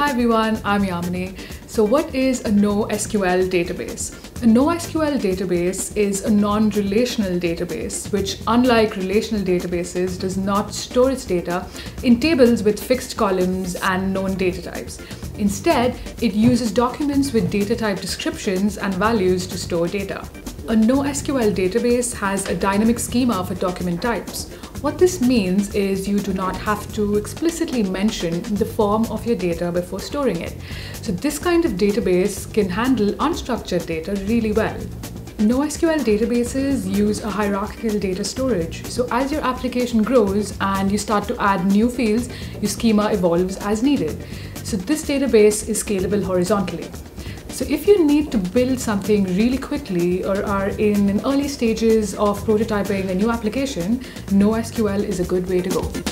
Hi everyone, I'm Yamini. So what is a NoSQL database? A NoSQL database is a non-relational database, which unlike relational databases, does not store its data in tables with fixed columns and known data types. Instead, it uses documents with data type descriptions and values to store data. A NoSQL database has a dynamic schema for document types. What this means is you do not have to explicitly mention the form of your data before storing it. So this kind of database can handle unstructured data really well. NoSQL databases use a hierarchical data storage. So as your application grows and you start to add new fields, your schema evolves as needed. So this database is scalable horizontally. So if you need to build something really quickly or are in early stages of prototyping a new application, NoSQL is a good way to go.